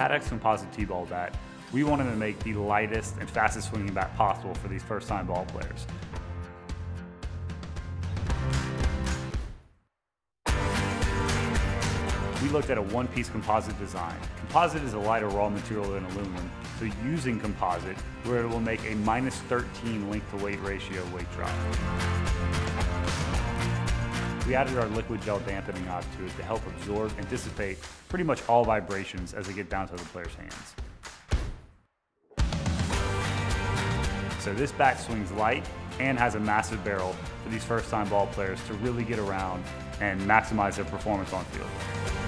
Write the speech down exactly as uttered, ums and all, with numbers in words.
CatX Composite T-Ball Bat, we wanted to make the lightest and fastest swinging bat possible for these first-time ball players. We looked at a one-piece composite design. Composite is a lighter raw material than aluminum, so using composite, where it will make a minus thirteen length-to-weight ratio weight drop. We added our liquid gel dampening knob to it to help absorb and dissipate pretty much all vibrations as they get down to the player's hands. So this bat swings light and has a massive barrel for these first-time ball players to really get around and maximize their performance on field.